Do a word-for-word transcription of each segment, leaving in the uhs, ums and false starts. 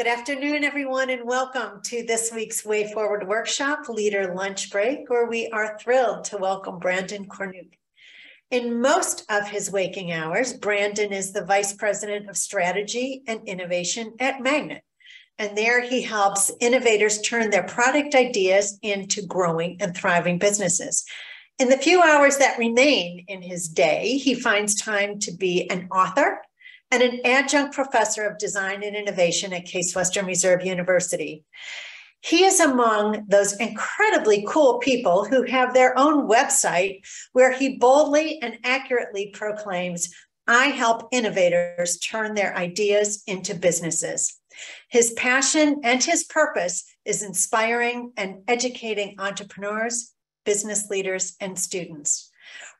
Good afternoon, everyone, and welcome to this week's Way Forward Workshop Leader Lunch Break, where we are thrilled to welcome Brandon Cornuke. In most of his waking hours, Brandon is the Vice President of Strategy and Innovation at Magnet, and there he helps innovators turn their product ideas into growing and thriving businesses. In the few hours that remain in his day, he finds time to be an author and an adjunct professor of design and innovation at Case Western Reserve University. He is among those incredibly cool people who have their own website where he boldly and accurately proclaims, "I help innovators turn their ideas into businesses." His passion and his purpose is inspiring and educating entrepreneurs, business leaders, and students.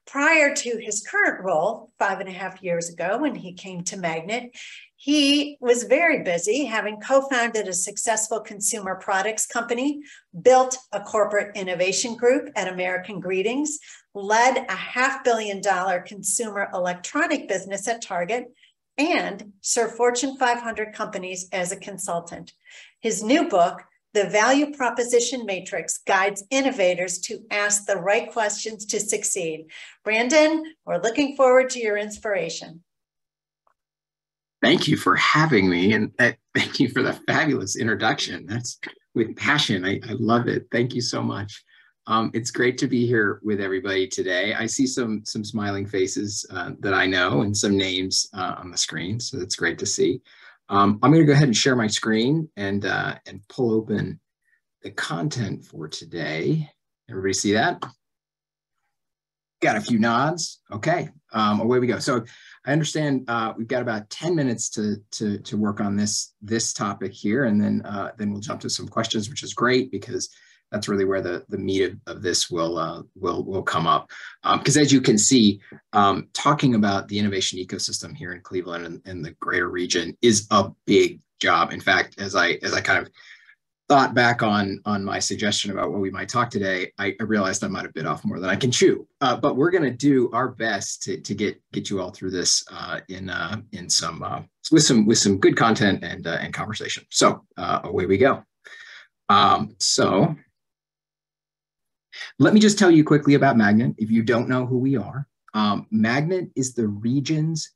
Prior to his current role, five and a half years ago when he came to Magnet, he was very busy, having co-founded a successful consumer products company, built a corporate innovation group at American Greetings, led a half billion dollar consumer electronic business at Target, and served Fortune five hundred companies as a consultant. His new book, The Value Proposition Matrix, guides innovators to ask the right questions to succeed. Brandon, we're looking forward to your inspiration. Thank you for having me, and that, thank you for the fabulous introduction. That's with passion. I, I love it. Thank you so much. Um, it's great to be here with everybody today. I see some, some smiling faces uh, that I know and some names uh, on the screen, so it's great to see. Um, I'm going to go ahead and share my screen and, uh, and pull open the content for today. Everybody see that? Got a few nods. Okay, um, away we go. So I understand uh, we've got about ten minutes to, to, to work on this, this topic here, and then, uh, then we'll jump to some questions, which is great because that's really where the, the meat of, of this will, uh, will, will come up. Because um, as you can see, um, talking about the innovation ecosystem here in Cleveland and, and the greater region is a big job. In fact, as I, as I kind of thought back on, on my suggestion about what we might talk today, I, I realized I might have bit off more than I can chew. Uh, but we're going to do our best to, to get, get you all through this uh, in, uh, in some, uh, with, some, with some good content and, uh, and conversation. So uh, away we go. Um, so... Let me just tell you quickly about Magnet, if you don't know who we are. Um, Magnet is the region's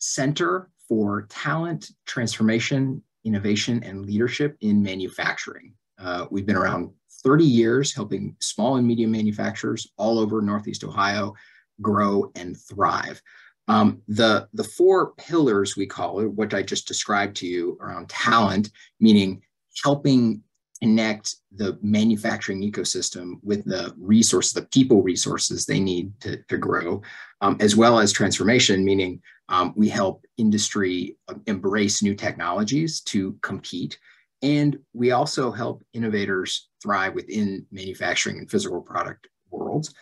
center for talent, transformation, innovation, and leadership in manufacturing. Uh, we've been around thirty years helping small and medium manufacturers all over Northeast Ohio grow and thrive. Um, the, the four pillars, we call it, what I just described to you around talent, meaning helping connect the manufacturing ecosystem with the resources, the people resources they need to, to grow, um, as well as transformation, meaning um, we help industry embrace new technologies to compete. And we also help innovators thrive within manufacturing and physical product worlds.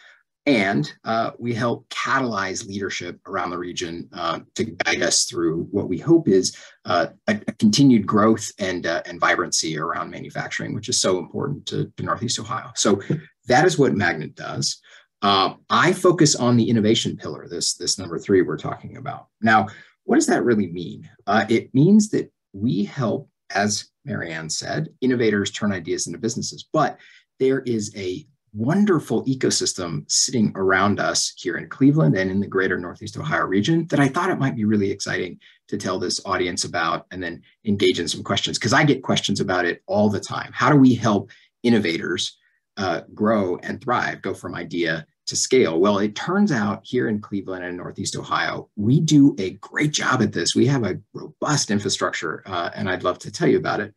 And uh, we help catalyze leadership around the region uh, to guide us through what we hope is uh, a, a continued growth and, uh, and vibrancy around manufacturing, which is so important to, to Northeast Ohio. So that is what Magnet does. Uh, I focus on the innovation pillar, this, this number three we're talking about. Now, what does that really mean? Uh, it means that we help, as Marianne said, innovators turn ideas into businesses, but there is a wonderful ecosystem sitting around us here in Cleveland and in the greater Northeast Ohio region that I thought it might be really exciting to tell this audience about and then engage in some questions, because I get questions about it all the time. How do we help innovators uh, grow and thrive, go from idea to scale? Well, it turns out here in Cleveland and Northeast Ohio, we do a great job at this. We have a robust infrastructure, uh, and I'd love to tell you about it.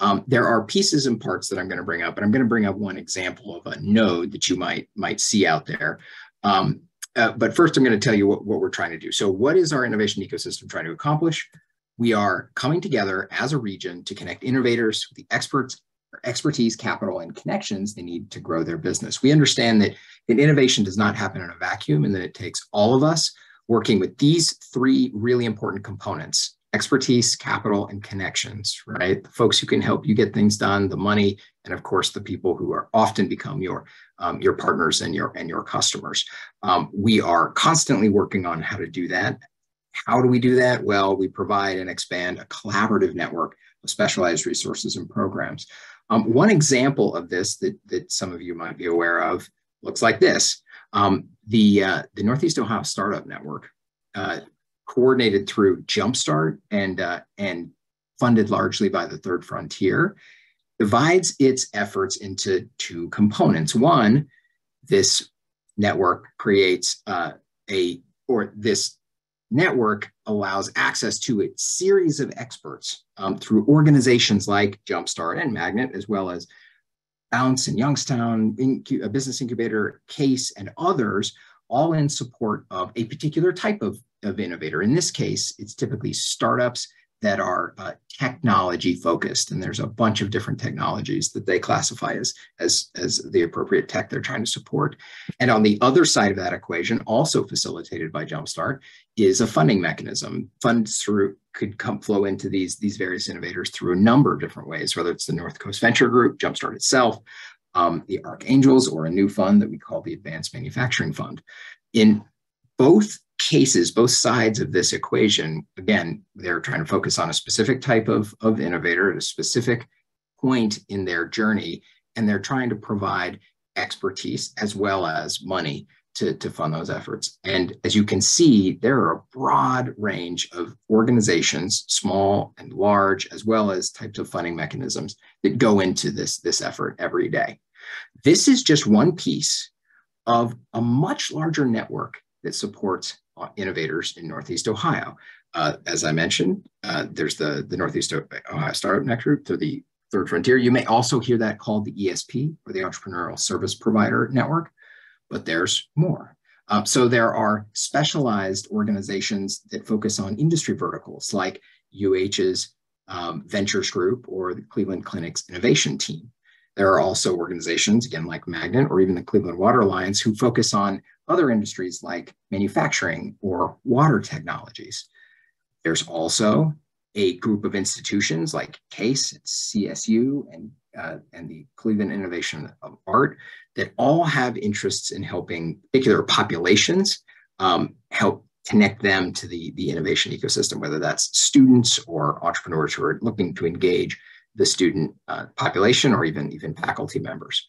Um, there are pieces and parts that I'm going to bring up, and I'm going to bring up one example of a node that you might, might see out there. Um, uh, but first, I'm going to tell you what, what we're trying to do. So what is our innovation ecosystem trying to accomplish? We are coming together as a region to connect innovators with the experts, expertise, capital, and connections they need to grow their business. We understand that innovation does not happen in a vacuum, and that it takes all of us working with these three really important components: expertise, capital, and connections, right? The folks who can help you get things done, the money, and of course, the people who are often become your, um, your partners and your, and your customers. Um, we are constantly working on how to do that. How do we do that? Well, we provide and expand a collaborative network of specialized resources and programs. Um, one example of this that, that some of you might be aware of looks like this. Um, the, uh, the Northeast Ohio Startup Network, uh, coordinated through Jumpstart and, uh, and funded largely by the Third Frontier, divides its efforts into two components. One, this network creates uh, a, or this network allows access to a series of experts um, through organizations like Jumpstart and Magnet, as well as Bounce and Youngstown, Incu- a business incubator, CASE, and others, all in support of a particular type of, of innovator. In this case, it's typically startups that are uh, technology focused, and there's a bunch of different technologies that they classify as, as, as the appropriate tech they're trying to support. And on the other side of that equation, also facilitated by Jumpstart, is a funding mechanism. Funds through could come flow into these, these various innovators through a number of different ways, whether it's the North Coast Venture Group, Jumpstart itself, um, the Archangels, or a new fund that we call the Advanced Manufacturing Fund. In both cases, both sides of this equation, again, they're trying to focus on a specific type of, of innovator at a specific point in their journey, and they're trying to provide expertise as well as money to, to fund those efforts. And as you can see, there are a broad range of organizations, small and large, as well as types of funding mechanisms that go into this, this effort every day. This is just one piece of a much larger network that supports innovators in Northeast Ohio. Uh, as I mentioned, uh, there's the, the Northeast Ohio Startup Network through the Third Frontier. You may also hear that called the E S P, or the Entrepreneurial Service Provider Network, but there's more. Uh, so there are specialized organizations that focus on industry verticals like U H's um, Ventures Group or the Cleveland Clinic's Innovation Team. There are also organizations, again, like Magnet or even the Cleveland Water Alliance, who focus on other industries like manufacturing or water technologies. There's also a group of institutions like CASE, C S U, and, uh, and the Cleveland Innovation of Art that all have interests in helping particular populations um, help connect them to the, the innovation ecosystem, whether that's students or entrepreneurs who are looking to engage the student uh, population or even, even faculty members.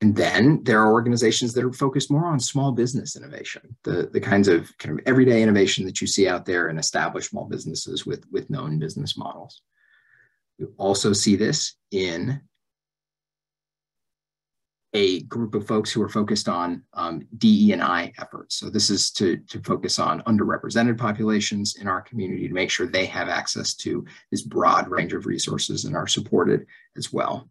And then there are organizations that are focused more on small business innovation, the, the kinds of kind of everyday innovation that you see out there in established small businesses with, with known business models. You also see this in a group of folks who are focused on um, D E and I efforts. So this is to, to focus on underrepresented populations in our community to make sure they have access to this broad range of resources and are supported as well.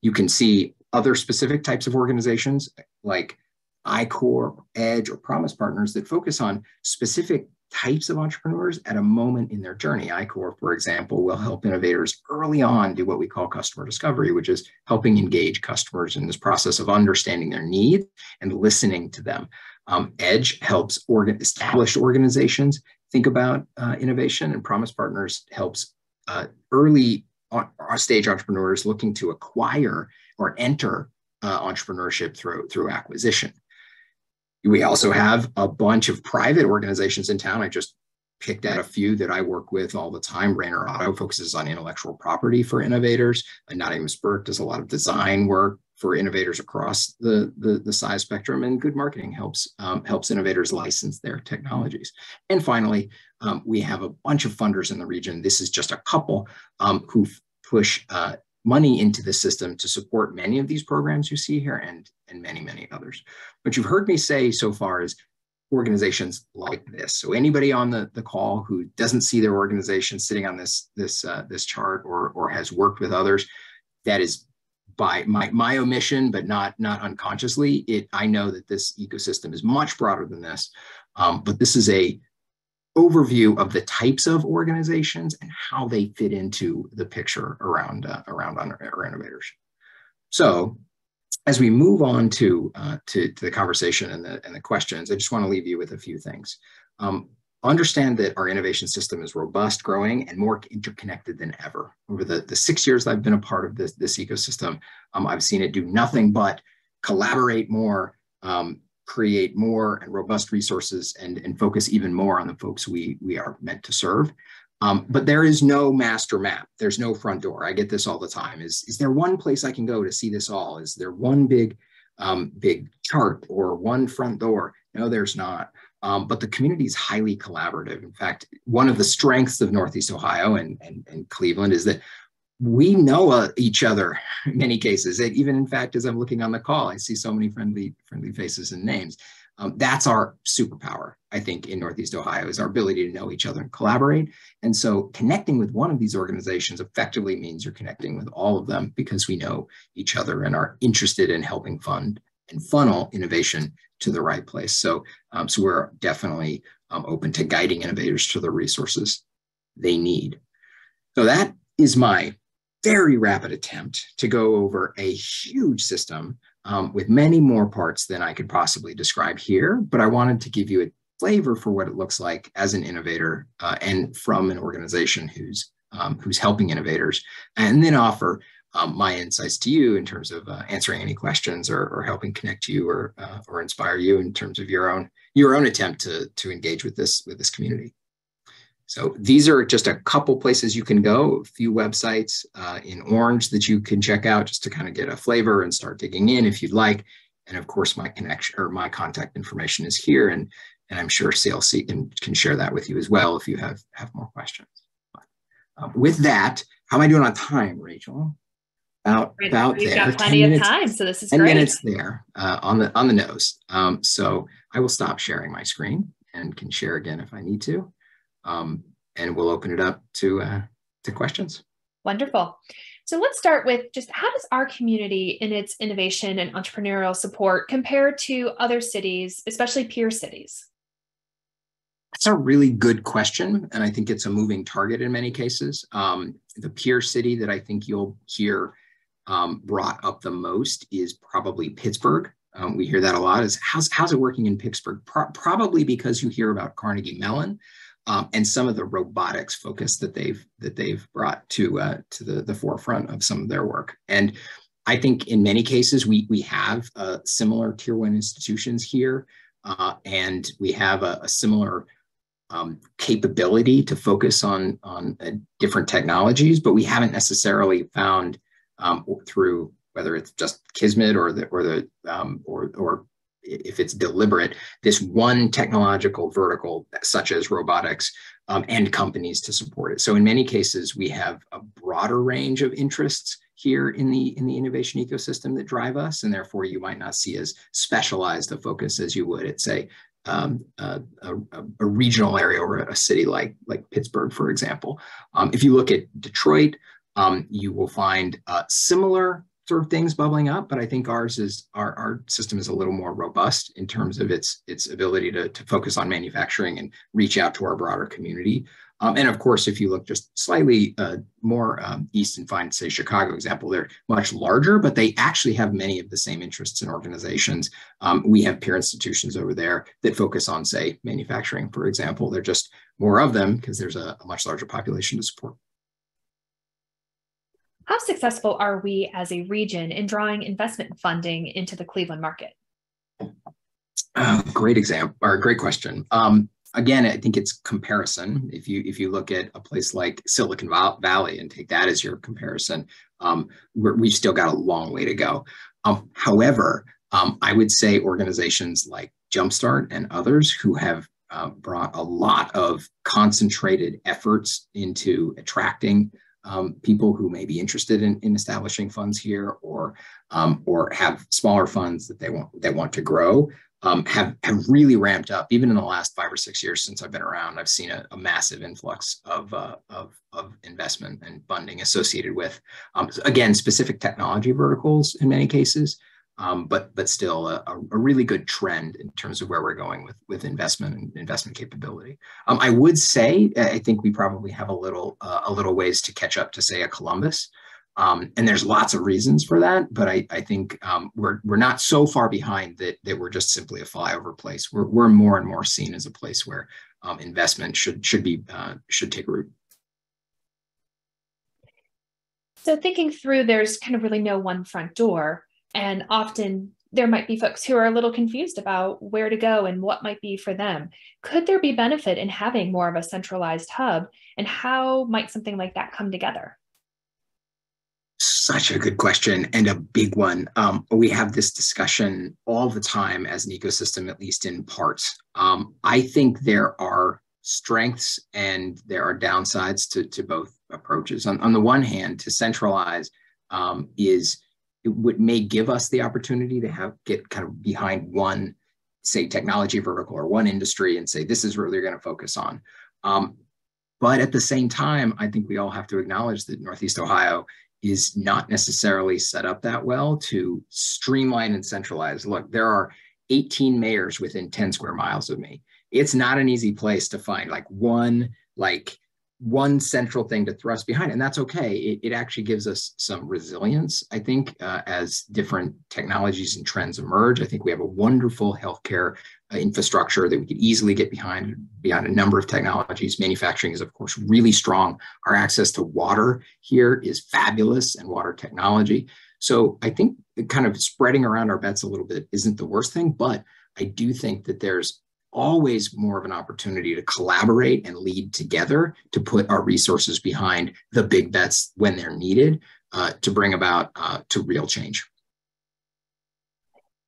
You can see other specific types of organizations like I Corps, Edge, or Promise Partners that focus on specific types of entrepreneurs at a moment in their journey. I Corps, for example, will help innovators early on do what we call customer discovery, which is helping engage customers in this process of understanding their needs and listening to them. Um, Edge helps organ- established organizations think about uh, innovation, and Promise Partners helps uh, early our stage entrepreneurs looking to acquire or enter uh, entrepreneurship through, through acquisition. We also have a bunch of private organizations in town. I just picked out a few that I work with all the time. Rainer Auto focuses on intellectual property for innovators. And Nottingham's Burke does a lot of design work for innovators across the, the, the size spectrum, and Good Marketing helps, um, helps innovators license their technologies. And finally, um, we have a bunch of funders in the region. This is just a couple um, who push uh, money into the system to support many of these programs you see here and, and many, many others. What you've heard me say so far is organizations like this. So anybody on the, the call who doesn't see their organization sitting on this, this, uh, this chart or, or has worked with others, that is by my, my omission, but not, not unconsciously, it, I know that this ecosystem is much broader than this, um, but this is a overview of the types of organizations and how they fit into the picture around, uh, around our innovators. So as we move on to, uh, to, to the conversation and the, and the questions, I just want to leave you with a few things. Um, Understand that our innovation system is robust, growing, and more interconnected than ever. Over the, the six years I've been a part of this, this ecosystem, um, I've seen it do nothing but collaborate more, um, create more and robust resources, and, and focus even more on the folks we, we are meant to serve. Um, but there is no master map. There's no front door. I get this all the time. Is, is there one place I can go to see this all? Is there one big, um, big chart or one front door? No, there's not. Um, but the community is highly collaborative. In fact, one of the strengths of Northeast Ohio and, and, and Cleveland is that we know uh, each other in many cases. And even in fact, as I'm looking on the call, I see so many friendly, friendly faces and names. Um, that's our superpower, I think, in Northeast Ohio, is our ability to know each other and collaborate. And so connecting with one of these organizations effectively means you're connecting with all of them because we know each other and are interested in helping fund and funnel innovation to the right place. So, um, so we're definitely um, open to guiding innovators to the resources they need. So that is my very rapid attempt to go over a huge system Um, with many more parts than I could possibly describe here, but I wanted to give you a flavor for what it looks like as an innovator uh, and from an organization who's, um, who's helping innovators, and then offer um, my insights to you in terms of uh, answering any questions or, or helping connect you or, uh, or inspire you in terms of your own, your own attempt to, to engage with this, with this community. So these are just a couple places you can go, a few websites uh, in orange that you can check out just to kind of get a flavor and start digging in if you'd like. And of course, my connection or my contact information is here, and, and I'm sure C L C can, can share that with you as well if you have, have more questions. But, uh, with that, how am I doing on time, Rachel? About, right, about we've there. We've got plenty of time, so this is ten great. ten minutes there uh, on, the, on the nose. Um, so I will stop sharing my screen and can share again if I need to. Um, and we'll open it up to, uh, to questions. Wonderful. So let's start with just how does our community in its innovation and entrepreneurial support compare to other cities, especially peer cities? That's a really good question. And I think it's a moving target in many cases. Um, the peer city that I think you'll hear um, brought up the most is probably Pittsburgh. Um, we hear that a lot is how's, how's it working in Pittsburgh? Pro- probably because you hear about Carnegie Mellon. Um, and some of the robotics focus that they've that they've brought to uh, to the, the forefront of some of their work. And I think in many cases we we have uh, similar tier one institutions here, uh, and we have a, a similar um, capability to focus on on uh, different technologies, but we haven't necessarily found um, through whether it's just Kismet or the or the um, or or if it's deliberate, this one technological vertical, such as robotics, um, and companies to support it. So in many cases, we have a broader range of interests here in the, in the innovation ecosystem that drive us, and therefore you might not see as specialized a focus as you would at, say, um, a, a, a regional area or a city like, like Pittsburgh, for example. Um, if you look at Detroit, um, you will find uh, similar sort of things bubbling up, but I think ours is our, our system is a little more robust in terms of its its ability to, to focus on manufacturing and reach out to our broader community. Um, and of course, if you look just slightly uh, more um, east and find, say, Chicago example, they're much larger, but they actually have many of the same interests and organizations. Um, we have peer institutions over there that focus on, say, manufacturing, for example. They're just more of them because there's a, a much larger population to support. How successful are we as a region in drawing investment funding into the Cleveland market? Uh, great example, or great question. Um, again, I think it's comparison. If you if you look at a place like Silicon Valley and take that as your comparison, um, we're, we've still got a long way to go. Um, however, um, I would say organizations like Jumpstart and others who have uh, brought a lot of concentrated efforts into attracting Um, people who may be interested in, in establishing funds here, or um, or have smaller funds that they want that want to grow, um, have have really ramped up. Even in the last five or six years since I've been around, I've seen a, a massive influx of, uh, of of investment and funding associated with um, again specific technology verticals in many cases, um, but but still a, a really good trend in terms of where we're going with with investment and investment capability. Um, I would say I think we probably have a little uh, a little ways to catch up to, say, a Columbus, um, and there's lots of reasons for that. But I I think um, we're we're not so far behind that that we're just simply a flyover place. We're we're more and more seen as a place where um, investment should should be uh, should take root. So thinking through, there's kind of really no one front door. And often there might be folks who are a little confused about where to go and what might be for them. Could there be benefit in having more of a centralized hub, and how might something like that come together? Such a good question, and a big one. Um, we have this discussion all the time as an ecosystem, at least in part. Um, I think there are strengths and there are downsides to, to both approaches. On, on the one hand, to centralize um, is it would, may give us the opportunity to have get kind of behind one, say, technology vertical or one industry and say, this is what they're going to focus on. Um, but at the same time, I think we all have to acknowledge that Northeast Ohio is not necessarily set up that well to streamline and centralize. Look, there are eighteen mayors within ten square miles of me. It's not an easy place to find like one, like one central thing to thrust behind, and that's okay. It, it actually gives us some resilience, I think, uh, as different technologies and trends emerge. I think we have a wonderful healthcare uh, infrastructure that we could easily get behind, beyond a number of technologies. Manufacturing is, of course, really strong. Our access to water here is fabulous, and water technology. So I think kind of spreading around our bets a little bit isn't the worst thing, but I do think that there's always more of an opportunity to collaborate and lead together to put our resources behind the big bets when they're needed uh, to bring about uh, to real change.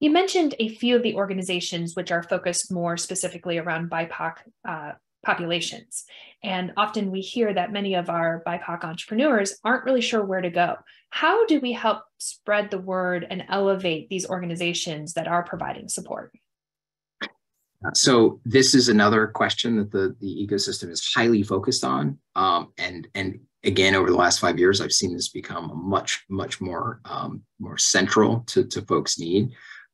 You mentioned a few of the organizations which are focused more specifically around B I P O C uh, populations. And often we hear that many of our B I P O C entrepreneurs aren't really sure where to go. How do we help spread the word and elevate these organizations that are providing support? So this is another question that the, the ecosystem is highly focused on. Um, and, and again, over the last five years, I've seen this become much, much more, um, more central to, to folks' need.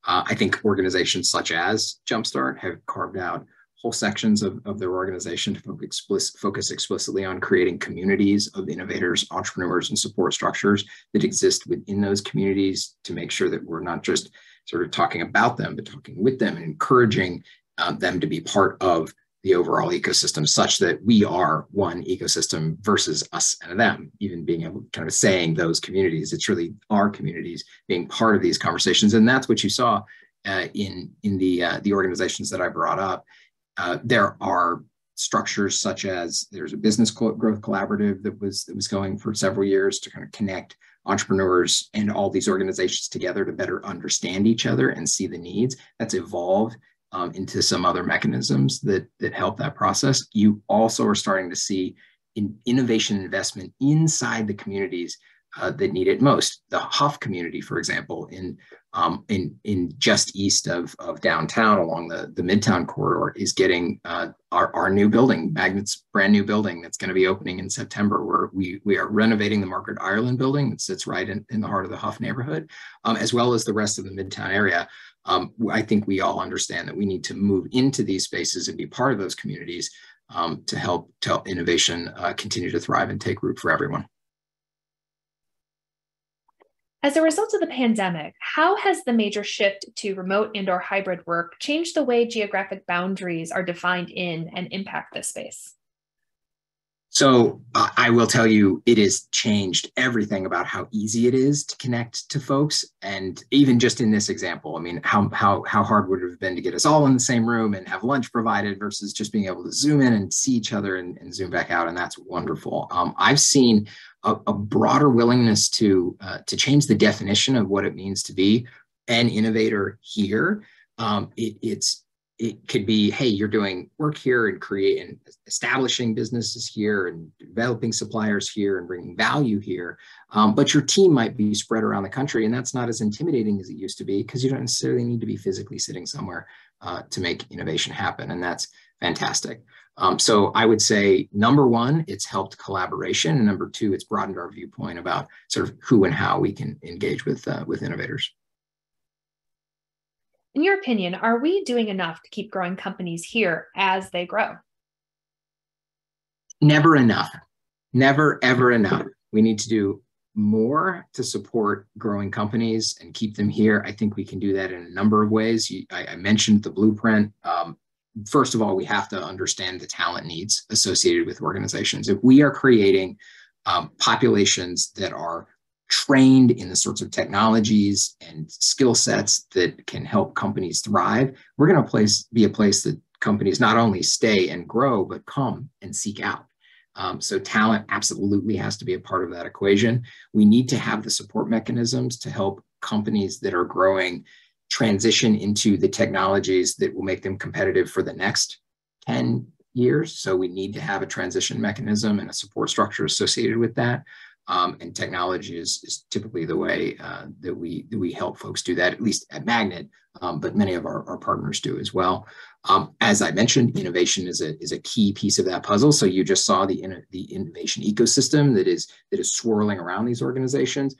Uh, I think organizations such as Jumpstart have carved out whole sections of, of their organization to focus, focus explicitly on creating communities of innovators, entrepreneurs, and support structures that exist within those communities to make sure that we're not just sort of talking about them, but talking with them and encouraging Uh, them to be part of the overall ecosystem, such that we are one ecosystem versus us and them. Even being able kind of saying those communities, it's really our communities being part of these conversations, and that's what you saw uh, in in the uh, the organizations that I brought up. Uh, there are structures such as there's a business growth collaborative that was that was going for several years to kind of connect entrepreneurs and all these organizations together to better understand each other and see the needs. That's evolved Um, into some other mechanisms that, that help that process. You also are starting to see in innovation investment inside the communities uh, that need it most. The Huff community, for example, in um, in in just east of, of downtown along the, the Midtown corridor is getting uh, our, our new building, Magnet's brand new building that's going to be opening in September, where we, we are renovating the Margaret Ireland building that sits right in, in the heart of the Huff neighborhood, um, as well as the rest of the Midtown area. Um, I think we all understand that we need to move into these spaces and be part of those communities um, to help, to help innovation uh, continue to thrive and take root for everyone. As a result of the pandemic, how has the major shift to remote and or hybrid work changed the way geographic boundaries are defined in and impact this space? So uh, I will tell you, it has changed everything about how easy it is to connect to folks. And even just in this example, I mean, how, how, how hard would it have been to get us all in the same room and have lunch provided versus just being able to zoom in and see each other and, and zoom back out. And that's wonderful. Um, I've seen a, a broader willingness to, uh, to change the definition of what it means to be an innovator here. Um, it, it's It could be, hey, you're doing work here and create and establishing businesses here and developing suppliers here and bringing value here. Um, but your team might be spread around the country, and that's not as intimidating as it used to be because you don't necessarily need to be physically sitting somewhere uh, to make innovation happen. And that's fantastic. Um, so I would say, number one, it's helped collaboration. And number two, it's broadened our viewpoint about sort of who and how we can engage with, uh, with innovators. In your opinion, are we doing enough to keep growing companies here as they grow? Never enough. Never, ever enough. We need to do more to support growing companies and keep them here. I think we can do that in a number of ways. You, I, I mentioned the blueprint. Um, first of all, we have to understand the talent needs associated with organizations. If we are creating um, populations that are trained in the sorts of technologies and skill sets that can help companies thrive, we're going to place, be a place that companies not only stay and grow, but come and seek out. Um, so talent absolutely has to be a part of that equation. We need to have the support mechanisms to help companies that are growing transition into the technologies that will make them competitive for the next ten years. So we need to have a transition mechanism and a support structure associated with that. Um, and technology is, is typically the way uh, that we that we help folks do that, at least at Magnet, um, but many of our, our partners do as well. Um, as I mentioned, innovation is a is a key piece of that puzzle. So you just saw the the innovation ecosystem that is that is swirling around these organizations.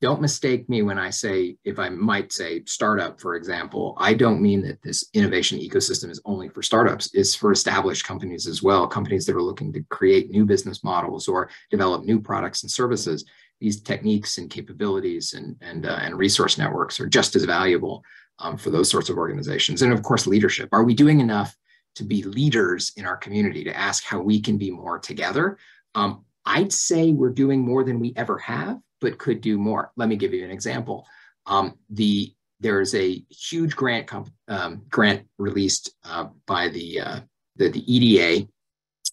Don't mistake me when I say, if I might say startup, for example, I don't mean that this innovation ecosystem is only for startups. It's for established companies as well, companies that are looking to create new business models or develop new products and services. These techniques and capabilities and, and, uh, and resource networks are just as valuable um, for those sorts of organizations. And of course, leadership. Are we doing enough to be leaders in our community, to ask how we can be more together? Um, I'd say we're doing more than we ever have, but could do more. Let me give you an example. Um, the there is a huge grant comp, um, grant released uh, by the, uh, the the E D A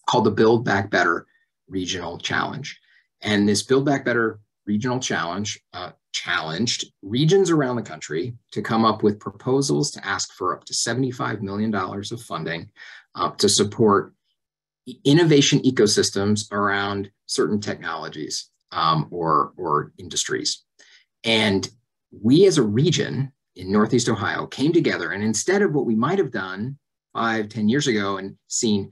called the Build Back Better Regional Challenge, and this Build Back Better Regional Challenge uh, challenged regions around the country to come up with proposals to ask for up to seventy-five million dollars of funding uh, to support innovation ecosystems around certain technologies. Um, or, or industries. And we as a region in Northeast Ohio came together, and instead of what we might have done five, ten years ago and seen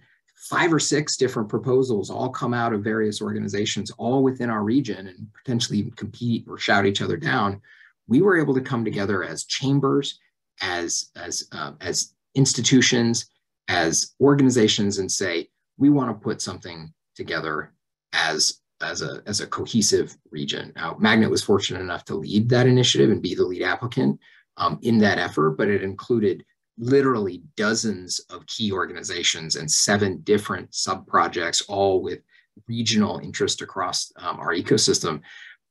five or six different proposals all come out of various organizations all within our region and potentially compete or shout each other down, we were able to come together as chambers, as, as, uh, as institutions, as organizations, and say, we want to put something together as as a, as a cohesive region. Now, Magnet was fortunate enough to lead that initiative and be the lead applicant um, in that effort, but it included literally dozens of key organizations and seven different sub-projects, all with regional interest across um, our ecosystem.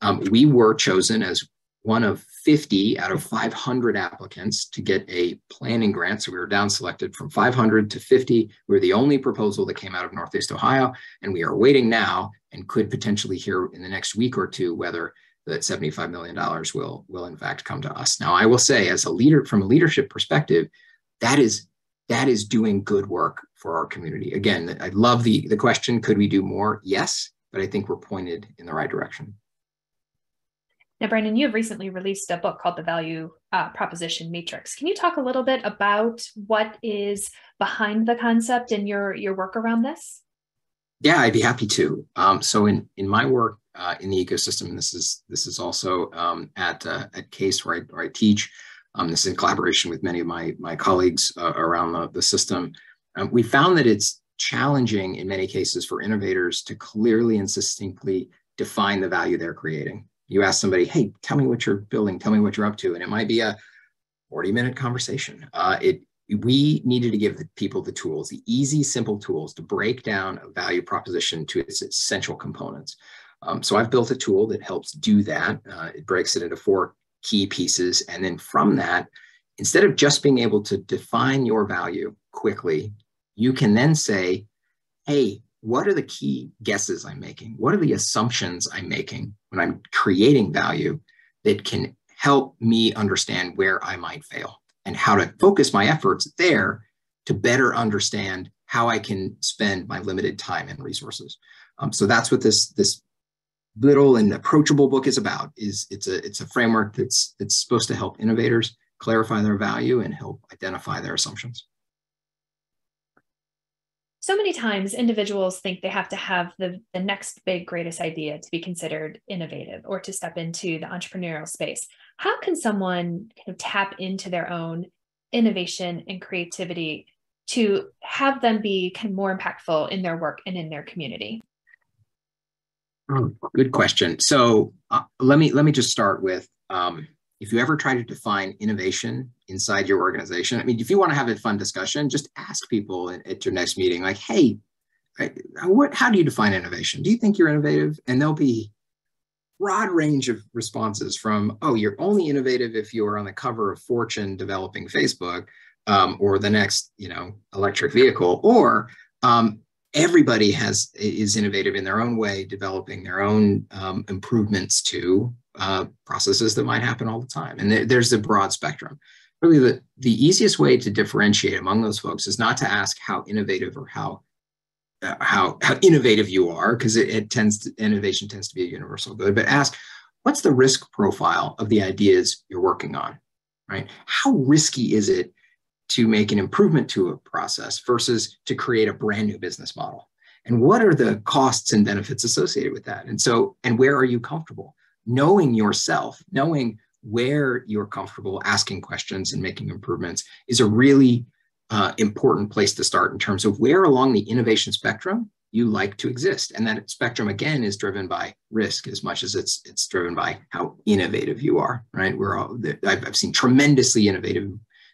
Um, we were chosen as one of fifty out of five hundred applicants to get a planning grant. So we were down selected from five hundred to fifty. We were the only proposal that came out of Northeast Ohio, and we are waiting now and could potentially hear in the next week or two whether that seventy-five million dollars will, will in fact come to us. Now, I will say, as a leader, from a leadership perspective, that is, that is doing good work for our community. Again, I love the, the question, could we do more? Yes, but I think we're pointed in the right direction. Now, Brandon, you have recently released a book called The Value uh, Proposition Matrix. Can you talk a little bit about what is behind the concept and your, your work around this? Yeah, I'd be happy to. Um, so in, in my work uh, in the ecosystem, and this is, this is also um, at, uh, at CASE where I, where I teach, um, this is in collaboration with many of my, my colleagues uh, around the, the system, um, we found that it's challenging in many cases for innovators to clearly and succinctly define the value they're creating. You ask somebody, hey, tell me what you're building, tell me what you're up to, and it might be a forty minute conversation. Uh, it, we needed to give the people the tools, the easy, simple tools to break down a value proposition to its essential components. Um, so I've built a tool that helps do that. Uh, it breaks it into four key pieces. And then from that, instead of just being able to define your value quickly, you can then say, hey, what are the key guesses I'm making? What are the assumptions I'm making when I'm creating value that can help me understand where I might fail? And how to focus my efforts there to better understand how I can spend my limited time and resources. Um, so that's what this, this little and approachable book is about. Is it's a, it's a framework that's, that's supposed to help innovators clarify their value and help identify their assumptions. So many times individuals think they have to have the, the next big, greatest idea to be considered innovative or to step into the entrepreneurial space. How can someone kind of tap into their own innovation and creativity to have them be kind of more impactful in their work and in their community? Good question. So uh, let me let me just start with, um, if you ever try to define innovation inside your organization, I mean, if you want to have a fun discussion, just ask people at your next meeting, like, hey, what, how do you define innovation? Do you think you're innovative? And they'll be, broad range of responses from, oh, you're only innovative if you're on the cover of Fortune developing Facebook, um, or the next, you know, electric vehicle, or um, everybody has is innovative in their own way, developing their own um, improvements to uh, processes that might happen all the time. And th there's a broad spectrum. Really, the, the easiest way to differentiate among those folks is not to ask how innovative or how uh, how, how innovative you are, because it, it tends to, innovation tends to be a universal good, but ask, what's the risk profile of the ideas you're working on, right? How risky is it to make an improvement to a process versus to create a brand new business model? And what are the costs and benefits associated with that? And so, and where are you comfortable? Knowing yourself, knowing where you're comfortable asking questions and making improvements is a really uh, important place to start in terms of where along the innovation spectrum you like to exist. And that spectrum, again, is driven by risk as much as it's it's driven by how innovative you are, right? We're all, I've, I've seen tremendously innovative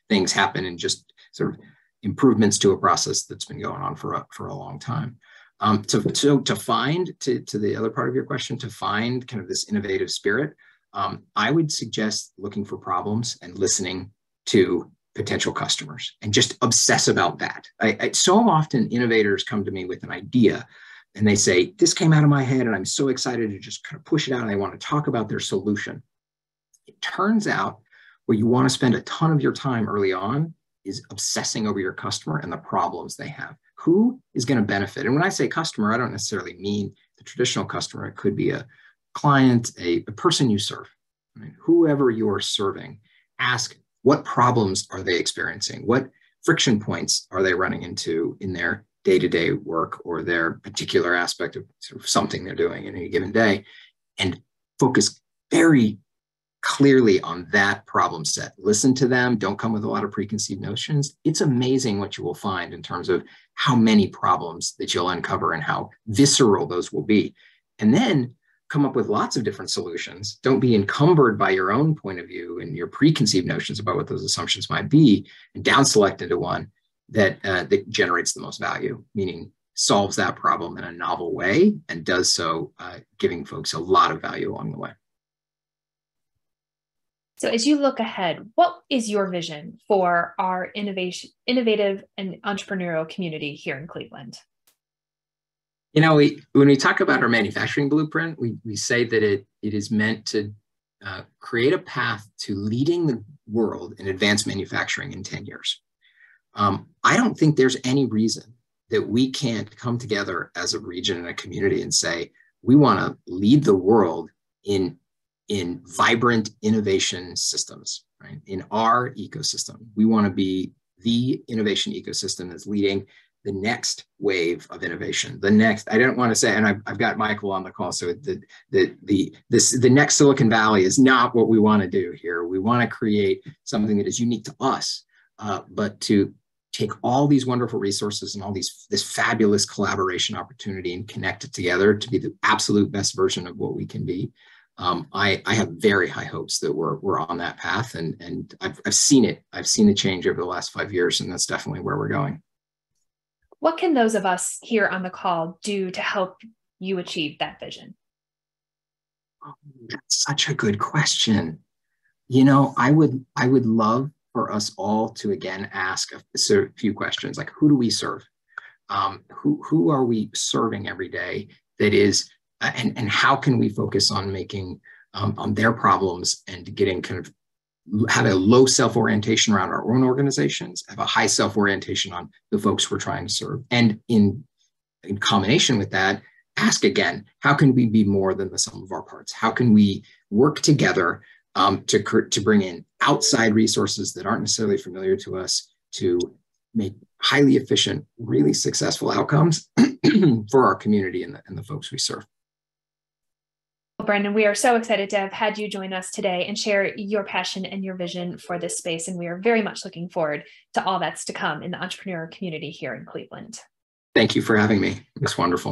things happen and just sort of improvements to a process that's been going on for a, for a long time. Um, so, so to find, to, to the other part of your question, to find kind of this innovative spirit, Um, I would suggest looking for problems and listening to potential customers and just obsess about that. I, I, so often innovators come to me with an idea and they say, this came out of my head and I'm so excited to just kind of push it out, and they want to talk about their solution. It turns out where you want to spend a ton of your time early on is obsessing over your customer and the problems they have. Who is going to benefit? And when I say customer, I don't necessarily mean the traditional customer. It could be a client, a, a person you serve, right? Whoever you're serving, ask what problems are they experiencing? What friction points are they running into in their day-to-day work or their particular aspect of, sort of something they're doing in any given day? And focus very clearly on that problem set. Listen to them. Don't come with a lot of preconceived notions. It's amazing what you will find in terms of how many problems that you'll uncover and how visceral those will be. And then come up with lots of different solutions. Don't be encumbered by your own point of view and your preconceived notions about what those assumptions might be, and down select into one that, uh, that generates the most value, meaning solves that problem in a novel way and does so, uh, giving folks a lot of value along the way. So as you look ahead, what is your vision for our innovation, innovative and entrepreneurial community here in Cleveland? You know, we, when we talk about our manufacturing blueprint, we, we say that it, it is meant to uh, create a path to leading the world in advanced manufacturing in ten years. Um, I don't think there's any reason that we can't come together as a region and a community and say, we want to lead the world in, in vibrant innovation systems, right? In our ecosystem. We want to be the innovation ecosystem that's leading the next wave of innovation, the next, I don't want to say, and I've, I've got Michael on the call, so the, the, the, this, the next Silicon Valley is not what we want to do here. We want to create something that is unique to us, uh, but to take all these wonderful resources and all these, this fabulous collaboration opportunity and connect it together to be the absolute best version of what we can be. Um, I, I have very high hopes that we're, we're on that path, and, and I've, I've seen it. I've seen the change over the last five years, and that's definitely where we're going. What can those of us here on the call do to help you achieve that vision? Oh, that's such a good question. You know, I would, I would love for us all to again ask a few questions, like who do we serve? Um, who, who are we serving every day that is, uh, and, and how can we focus on making, um, on their problems and getting kind of have a low self-orientation around our own organizations, have a high self-orientation on the folks we're trying to serve. And in, in combination with that, ask again, how can we be more than the sum of our parts? How can we work together um, to, to bring in outside resources that aren't necessarily familiar to us to make highly efficient, really successful outcomes for our community and the, and the folks we serve? Brandon, we are so excited to have had you join us today and share your passion and your vision for this space. And we are very much looking forward to all that's to come in the entrepreneurial community here in Cleveland. Thank you for having me. It's wonderful.